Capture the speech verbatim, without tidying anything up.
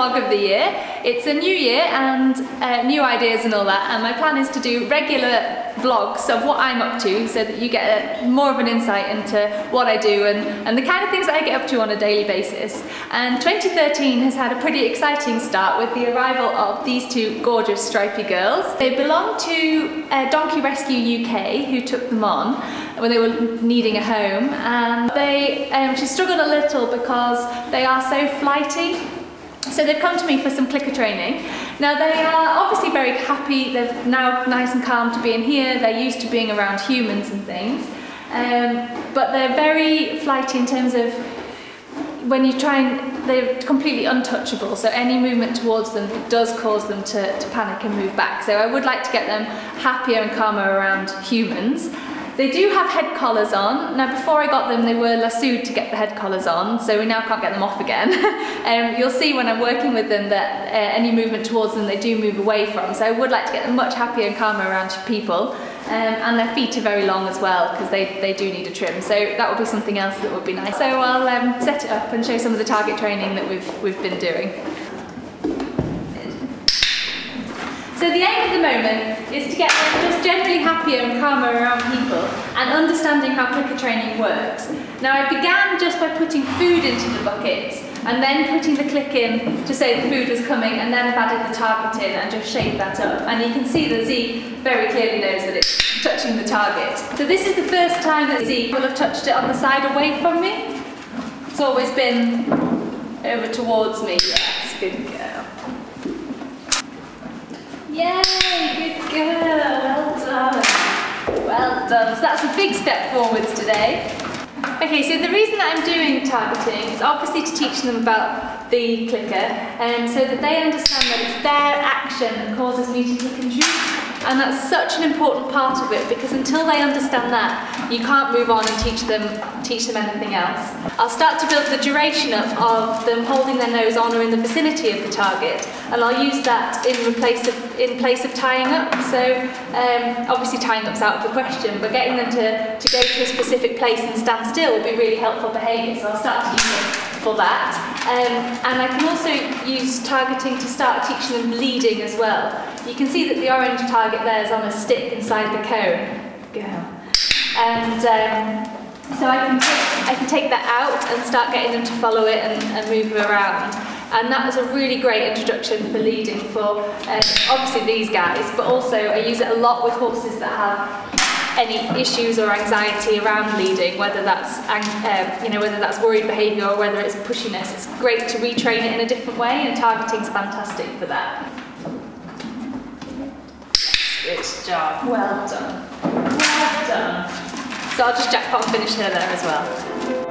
vlog of the year. It's a new year and uh, new ideas and all that, and my plan is to do regular vlogs of what I'm up to so that you get a, more of an insight into what I do and, and the kind of things that I get up to on a daily basis. And twenty thirteen has had a pretty exciting start with the arrival of these two gorgeous stripy girls. They belong to uh, Donkey Rescue U K, who took them on when they were needing a home, and they um, she struggled a little because they are so flighty. So they've come to me for some clicker training. Now they are obviously very happy, they're now nice and calm to being here, they're used to being around humans and things. Um, but they're very flighty in terms of when you try and, they're completely untouchable, so any movement towards them does cause them to, to panic and move back. So I would like to get them happier and calmer around humans. They do have head collars on. Now before I got them they were lassoed to get the head collars on, so we now can't get them off again. um, you'll see when I'm working with them that uh, any movement towards them they do move away from, so I would like to get them much happier and calmer around people. Um, and their feet are very long as well because they, they do need a trim, so that would be something else that would be nice. So I'll um, set it up and show some of the target training that we've, we've been doing. So the aim at the moment is to get them just generally happier and calmer around people and understanding how clicker training works. Now I began just by putting food into the buckets and then putting the click in to say the food was coming, and then I've added the target in and just shaped that up. And you can see that Zeke very clearly knows that it's touching the target. So this is the first time that Zeke will have touched it on the side away from me. It's always been over towards me. Yes, good girl. Yay, good girl, well done, well done. So that's a big step forwards today. Okay, so the reason that I'm doing targeting is obviously to teach them about the clicker, um, so that they understand that it's their action that causes me to click and shoot. And that's such an important part of it, because until they understand that, you can't move on and teach them teach them anything else. I'll start to build the duration up of them holding their nose on or in the vicinity of the target, and I'll use that in place of, in place of tying up. So um, obviously tying up's out of the question, but getting them to, to go to a specific place and stand still will be really helpful behaviour, so I'll start to use it for that. Um, and I can also use targeting to start teaching them leading as well. You can see that the orange target there is on a stick inside the cone. Girl. And um, so I can, take, I can take that out and start getting them to follow it and, and move them around. And that was a really great introduction for leading for uh, obviously these guys, but also I use it a lot with horses that have any issues or anxiety around leading, whether that's um, you know whether that's worried behaviour or whether it's pushiness. It's great to retrain it in a different way, and targeting's fantastic for that. Good job. Well done. Well done. So I'll just jackpot and finish her there as well.